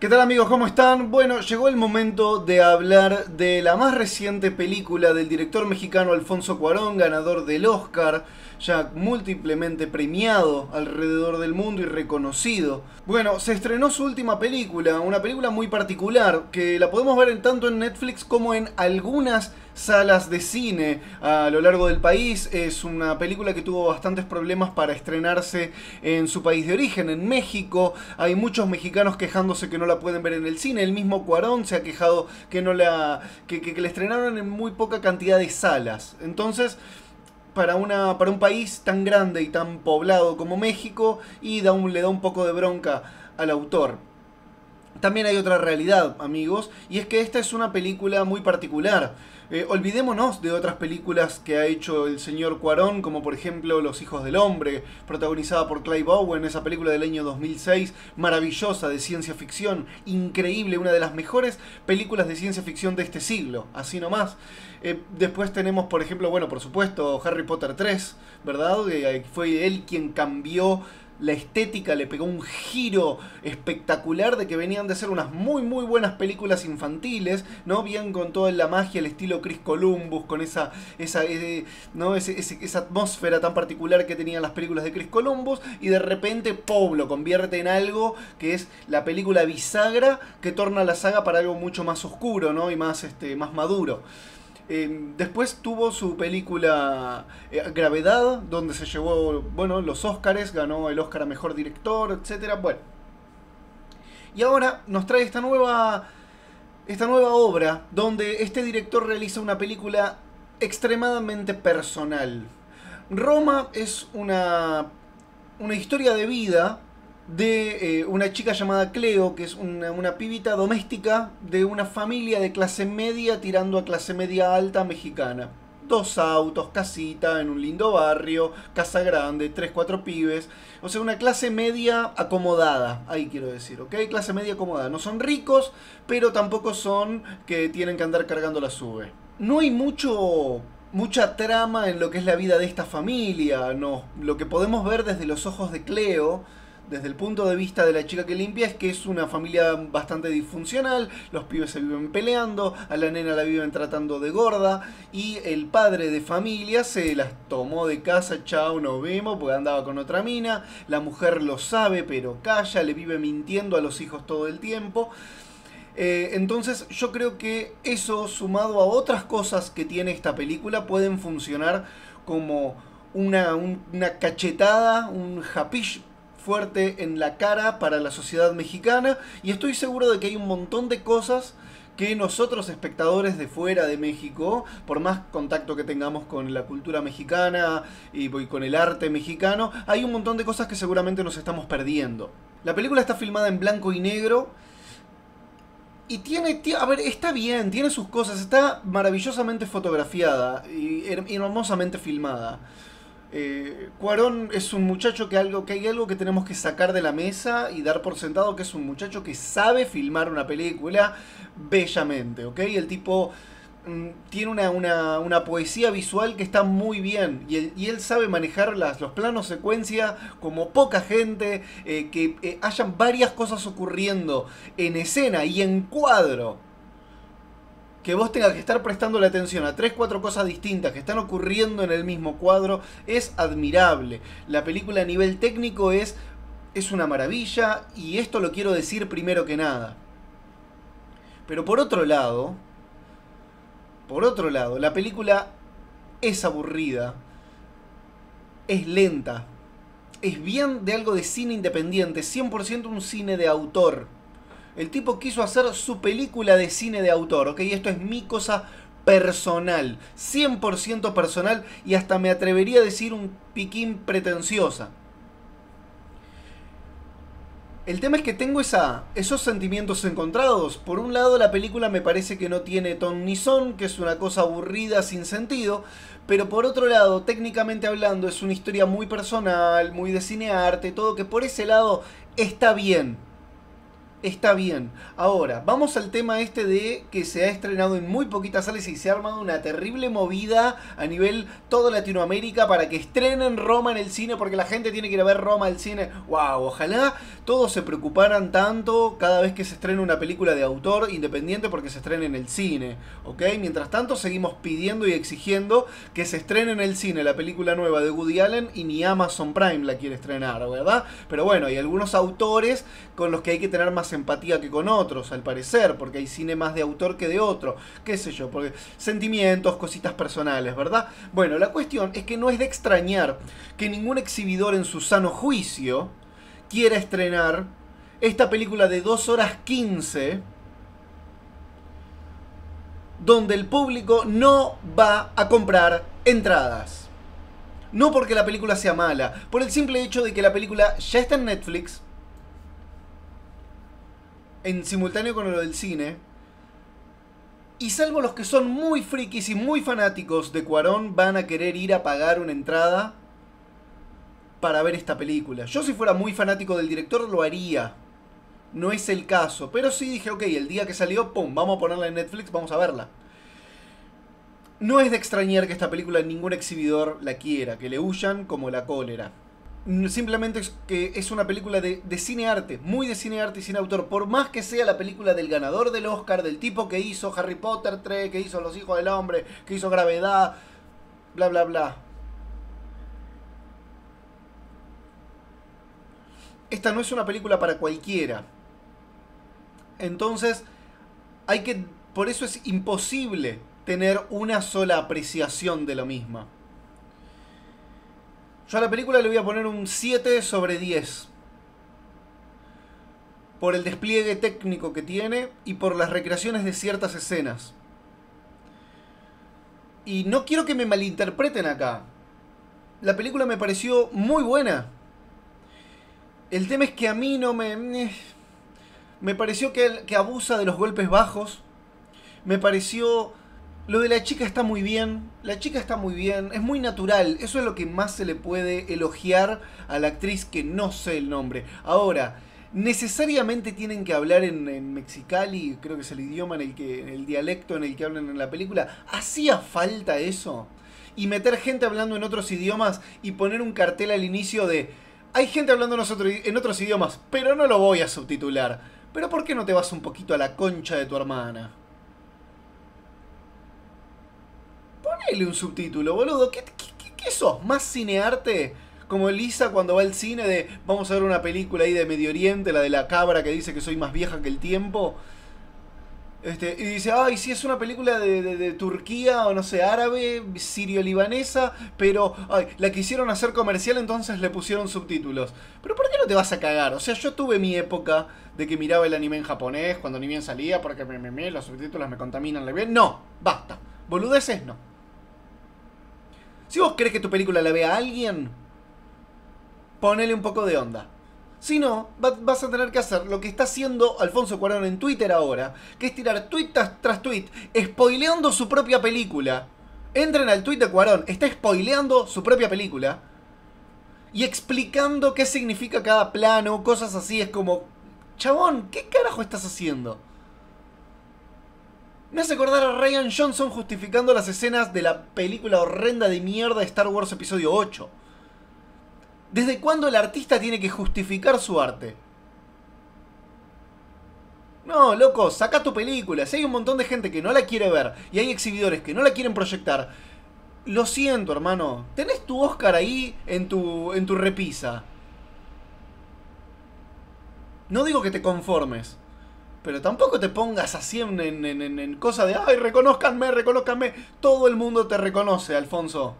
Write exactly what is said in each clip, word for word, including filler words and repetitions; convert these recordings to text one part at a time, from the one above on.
¿Qué tal amigos? ¿Cómo están? Bueno, llegó el momento de hablar de la más reciente película del director mexicano Alfonso Cuarón, ganador del Oscar, ya múltiplemente premiado alrededor del mundo y reconocido. Bueno, se estrenó su última película, una película muy particular, que la podemos ver en tanto en Netflix como en algunas salas de cine a lo largo del país. Es una película que tuvo bastantes problemas para estrenarse en su país de origen, en México. Hay muchos mexicanos quejándose que no la pueden ver en el cine. El mismo Cuarón se ha quejado que no la que, que, que la estrenaron en muy poca cantidad de salas. Entonces, para una para un país tan grande y tan poblado como México, y da un, le da un poco de bronca al autor. También hay otra realidad, amigos, y es que esta es una película muy particular. Eh, olvidémonos de otras películas que ha hecho el señor Cuarón, como por ejemplo Los Hijos del Hombre, protagonizada por Clive Owen, esa película del año dos mil seis, maravillosa, de ciencia ficción, increíble, una de las mejores películas de ciencia ficción de este siglo, así nomás. Eh, después tenemos, por ejemplo, bueno, por supuesto, Harry Potter tres, ¿verdad? Eh, fue él quien cambió la estética, le pegó un giro espectacular de que venían de ser unas muy muy buenas películas infantiles, ¿no? Bien con toda la magia, el estilo Chris Columbus, con esa esa, ese, ¿no? ese, ese, esa atmósfera tan particular que tenían las películas de Chris Columbus, y de repente ¡pum!, lo convierte en algo que es la película bisagra que torna la saga para algo mucho más oscuro, ¿no? Y más, este, más maduro. Eh, después tuvo su película eh, Gravedad, donde se llevó, bueno, los Óscars, ganó el Óscar a Mejor Director, etcétera. Bueno, y ahora nos trae esta nueva, esta nueva obra, donde este director realiza una película extremadamente personal. Roma es una, una historia de vida de eh, una chica llamada Cleo, que es una, una pibita doméstica de una familia de clase media tirando a clase media alta mexicana. Dos autos, casita, en un lindo barrio, casa grande, tres, cuatro pibes. O sea, una clase media acomodada, ahí quiero decir, ¿ok? Clase media acomodada. No son ricos, pero tampoco son que tienen que andar cargando la sube. No hay mucho... mucha trama en lo que es la vida de esta familia, no. Lo que podemos ver desde los ojos de Cleo, desde el punto de vista de la chica que limpia, es que es una familia bastante disfuncional. Los pibes se viven peleando, a la nena la viven tratando de gorda, y el padre de familia se las tomó de casa, chao, nos vemos, porque andaba con otra mina. La mujer lo sabe, pero calla, le vive mintiendo a los hijos todo el tiempo. Eh, entonces yo creo que eso, sumado a otras cosas que tiene esta película, pueden funcionar como una, un, una cachetada, un japish fuerte en la cara para la sociedad mexicana, y estoy seguro de que hay un montón de cosas que nosotros, espectadores de fuera de México, por más contacto que tengamos con la cultura mexicana y con el arte mexicano, hay un montón de cosas que seguramente nos estamos perdiendo. La película está filmada en blanco y negro, y tiene, a ver, está bien, tiene sus cosas, está maravillosamente fotografiada y hermosamente filmada. Eh, Cuarón es un muchacho que, algo, que hay algo que tenemos que sacar de la mesa y dar por sentado, que es un muchacho que sabe filmar una película bellamente, ¿ok? El tipo mmm, tiene una, una, una poesía visual que está muy bien, y, el, y él sabe manejar las, los planos secuencia como poca gente, eh, que eh, hayan varias cosas ocurriendo en escena y en cuadro, que vos tengas que estar prestando la atención a tres cuatro cosas distintas que están ocurriendo en el mismo cuadro, es admirable. La película a nivel técnico es, es una maravilla, y esto lo quiero decir primero que nada. Pero por otro lado, por otro lado, la película es aburrida, es lenta, es bien de algo de cine independiente, cien por ciento un cine de autor. El tipo quiso hacer su película de cine de autor, ¿ok? Esto es mi cosa personal, cien por ciento personal, y hasta me atrevería a decir un piquín pretenciosa. El tema es que tengo esa, esos sentimientos encontrados. Por un lado, la película me parece que no tiene ton ni son, que es una cosa aburrida, sin sentido. Pero por otro lado, técnicamente hablando, es una historia muy personal, muy de cinearte, todo, que por ese lado está bien. está bien. Ahora, vamos al tema este de que se ha estrenado en muy poquitas salas y se ha armado una terrible movida a nivel toda Latinoamérica para que estrenen Roma en el cine, porque la gente tiene que ir a ver Roma al cine. ¡Wow! Ojalá todos se preocuparan tanto cada vez que se estrena una película de autor independiente porque se estrena en el cine, ¿ok? Mientras tanto seguimos pidiendo y exigiendo que se estrene en el cine la película nueva de Woody Allen y ni Amazon Prime la quiere estrenar, ¿verdad? Pero bueno, hay algunos autores con los que hay que tener más empatía que con otros, al parecer, porque hay cine más de autor que de otro, qué sé yo, porque sentimientos, cositas personales, ¿verdad? Bueno, la cuestión es que no es de extrañar que ningún exhibidor en su sano juicio quiera estrenar esta película de dos horas quince, donde el público no va a comprar entradas. No porque la película sea mala, por el simple hecho de que la película ya está en Netflix, en simultáneo con lo del cine, y salvo los que son muy frikis y muy fanáticos de Cuarón van a querer ir a pagar una entrada para ver esta película. Yo, si fuera muy fanático del director, lo haría. No es el caso, pero sí dije, ok, el día que salió, pum, vamos a ponerla en Netflix, vamos a verla. No es de extrañar que esta película ningún exhibidor la quiera, que le huyan como la cólera. Simplemente es que es una película de, de cine-arte, muy de cine-arte y cine-autor. Por más que sea la película del ganador del Oscar, del tipo que hizo Harry Potter tres, que hizo Los Hijos del Hombre, que hizo Gravedad, bla bla bla. Esta no es una película para cualquiera. Entonces, hay que... Por eso es imposible tener una sola apreciación de la misma. Yo a la película le voy a poner un siete sobre diez. Por el despliegue técnico que tiene y por las recreaciones de ciertas escenas. Y no quiero que me malinterpreten acá. La película me pareció muy buena. El tema es que a mí no me... Me pareció que, que abusa de los golpes bajos. Me pareció... Lo de la chica está muy bien, la chica está muy bien, es muy natural, eso es lo que más se le puede elogiar a la actriz, que no sé el nombre. Ahora, necesariamente tienen que hablar en, en mexicali, creo que es el idioma en el que, el dialecto en el que hablan en la película. ¿Hacía falta eso? Y meter gente hablando en otros idiomas y poner un cartel al inicio de hay gente hablando en otros, en otros idiomas, pero no lo voy a subtitular. ¿Pero por qué no te vas un poquito a la concha de tu hermana? Ponele un subtítulo, boludo. ¿Qué, qué, qué sos? ¿Más cinearte? Como Elisa cuando va al cine de vamos a ver una película ahí de Medio Oriente, la de la cabra que dice que soy más vieja que el tiempo. Este, y dice, ay, sí, es una película de, de, de Turquía o no sé, árabe, sirio-libanesa, pero ay, la quisieron hacer comercial, entonces le pusieron subtítulos. Pero ¿por qué no te vas a cagar? O sea, yo tuve mi época de que miraba el anime en japonés cuando ni bien salía porque me, me, me, los subtítulos me contaminan la piel. No, basta. Boludeces no. Si vos querés que tu película la vea a alguien, ponele un poco de onda. Si no, va, vas a tener que hacer lo que está haciendo Alfonso Cuarón en Twitter ahora, que es tirar tweet tras, tras tweet, spoileando su propia película. Entren al tweet de Cuarón, está spoileando su propia película y explicando qué significa cada plano, cosas así. Es como, chabón, ¿qué carajo estás haciendo? Me hace acordar a Rian Johnson justificando las escenas de la película horrenda de mierda de Star Wars Episodio ocho. ¿Desde cuándo el artista tiene que justificar su arte? No, loco, saca tu película. Si hay un montón de gente que no la quiere ver y hay exhibidores que no la quieren proyectar, lo siento, hermano. Tenés tu Oscar ahí en tu, en tu repisa. No digo que te conformes, pero tampoco te pongas así en, en, en, en cosa de ¡ay, reconózcanme, reconózcanme! Todo el mundo te reconoce, Alfonso.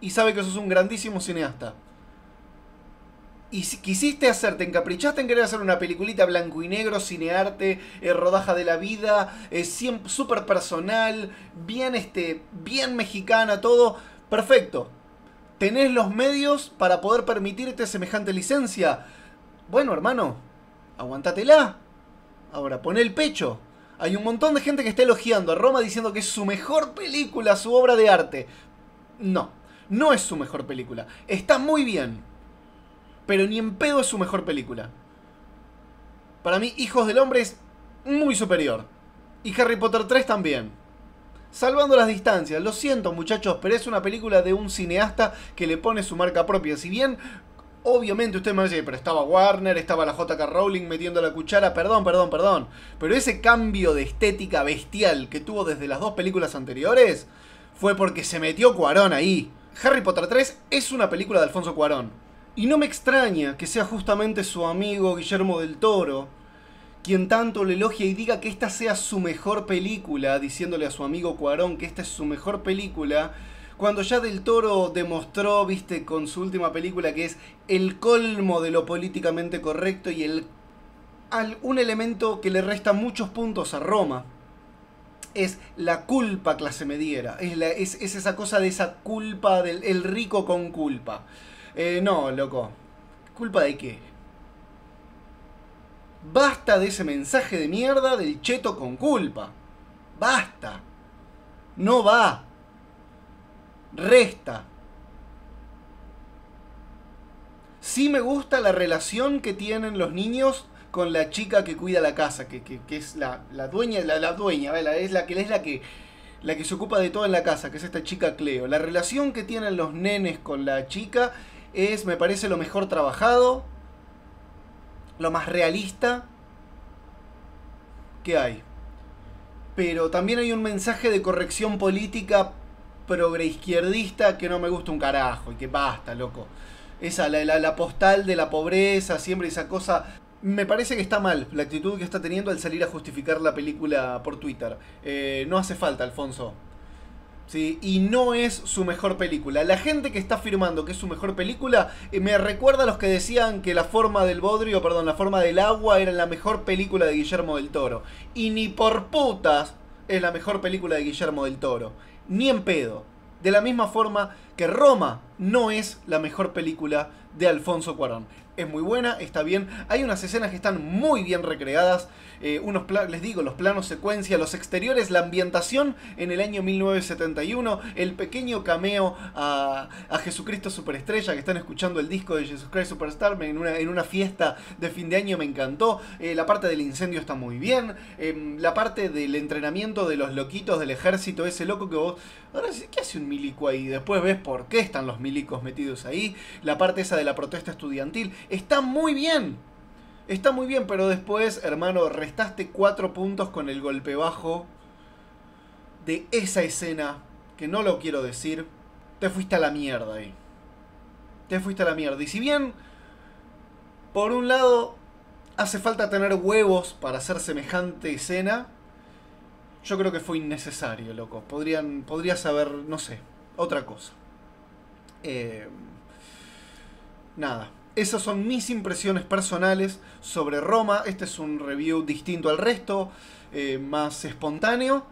Y sabe que sos un grandísimo cineasta. Y si quisiste hacerte, encaprichaste en querer hacer una peliculita blanco y negro, cinearte, eh, rodaja de la vida, eh, súper personal, bien, este, bien mexicana, todo, perfecto. Tenés los medios para poder permitirte semejante licencia. Bueno, hermano, aguantatela. Ahora, pon el pecho. Hay un montón de gente que está elogiando a Roma diciendo que es su mejor película, su obra de arte. No, no es su mejor película. Está muy bien, pero ni en pedo es su mejor película. Para mí, Hijos del Hombre es muy superior. Y Harry Potter tres también. Salvando las distancias, lo siento muchachos, pero es una película de un cineasta que le pone su marca propia. Si bien, obviamente usted me dice, pero estaba Warner, estaba la J K Rowling metiendo la cuchara, perdón, perdón, perdón. Pero ese cambio de estética bestial que tuvo desde las dos películas anteriores fue porque se metió Cuarón ahí. Harry Potter tres es una película de Alfonso Cuarón. Y no me extraña que sea justamente su amigo Guillermo del Toro quien tanto le elogia y diga que esta sea su mejor película, diciéndole a su amigo Cuarón que esta es su mejor película, cuando ya Del Toro demostró, viste, con su última película, que es el colmo de lo políticamente correcto y el, al, un elemento que le resta muchos puntos a Roma. Es la culpa clase mediera, es, la, es, es esa cosa de esa culpa del el rico con culpa. Eh, no, loco, ¿culpa de qué? Basta de ese mensaje de mierda del cheto con culpa. Basta. No va. Resta. Sí me gusta la relación que tienen los niños con la chica que cuida la casa, que, que, que es la, la dueña, la, la dueña, la, es, la, que, es la, que, la que se ocupa de todo en la casa, que es esta chica Cleo. La relación que tienen los nenes con la chica es, me parece, lo mejor trabajado, lo más realista que hay. Pero también hay un mensaje de corrección política progreizquierdista que no me gusta un carajo y que basta, loco. Esa, la, la, la postal de la pobreza, siempre esa cosa. Me parece que está mal la actitud que está teniendo al salir a justificar la película por Twitter. Eh, no hace falta, Alfonso. ¿Sí? Y no es su mejor película. La gente que está afirmando que es su mejor película eh, me recuerda a los que decían que la forma del bodrio, perdón, la forma del agua era la mejor película de Guillermo del Toro. Y ni por putas es la mejor película de Guillermo del Toro. Ni en pedo. De la misma forma que Roma no es la mejor película de Alfonso Cuarón. Es muy buena, está bien. Hay unas escenas que están muy bien recreadas. Eh, unos les digo, los planos secuencia, los exteriores, la ambientación en el año mil novecientos setenta y uno. El pequeño cameo a, a Jesucristo Superestrella, que están escuchando el disco de Jesucristo Superstar en una, en una fiesta de fin de año, me encantó. Eh, la parte del incendio está muy bien. Eh, la parte del entrenamiento de los loquitos del ejército, ese loco que vos... Ahora, ¿qué hace un milico ahí? Después ves por qué están los milicos metidos ahí. La parte esa de la protesta estudiantil... Está muy bien, está muy bien, pero después, hermano, restaste cuatro puntos con el golpe bajo de esa escena, que no lo quiero decir, te fuiste a la mierda ahí. Te fuiste a la mierda. Y si bien, por un lado, hace falta tener huevos para hacer semejante escena, yo creo que fue innecesario, loco. Podrían, podrías haber, no sé, otra cosa. Eh, nada. Esas son mis impresiones personales sobre Roma. Este es un review distinto al resto, eh, más espontáneo.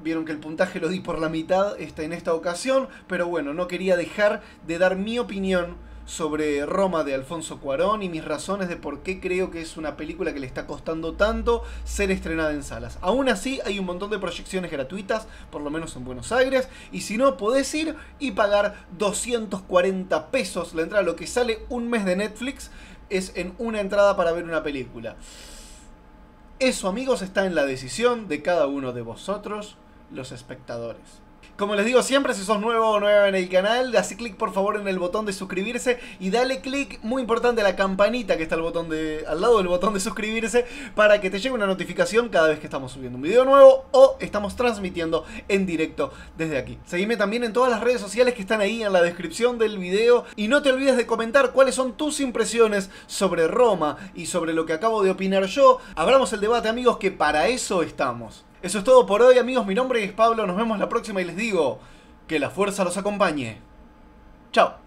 Vieron que el puntaje lo di por la mitad esta, en esta ocasión, pero bueno, no quería dejar de dar mi opinión sobre Roma de Alfonso Cuarón y mis razones de por qué creo que es una película que le está costando tanto ser estrenada en salas. Aún así hay un montón de proyecciones gratuitas, por lo menos en Buenos Aires, y si no podés ir y pagar doscientos cuarenta pesos la entrada, lo que sale un mes de Netflix es en una entrada para ver una película. Eso, amigos, está en la decisión de cada uno de vosotros, los espectadores. Como les digo siempre, si sos nuevo o nueva en el canal, hace clic por favor en el botón de suscribirse y dale clic, muy importante, a la campanita que está al, botón de, al lado del botón de suscribirse para que te llegue una notificación cada vez que estamos subiendo un video nuevo o estamos transmitiendo en directo desde aquí. Seguime también en todas las redes sociales que están ahí en la descripción del video y no te olvides de comentar cuáles son tus impresiones sobre Roma y sobre lo que acabo de opinar yo. Abramos el debate, amigos, que para eso estamos. Eso es todo por hoy, amigos. Mi nombre es Pablo. Nos vemos la próxima y les digo que la fuerza los acompañe. Chao.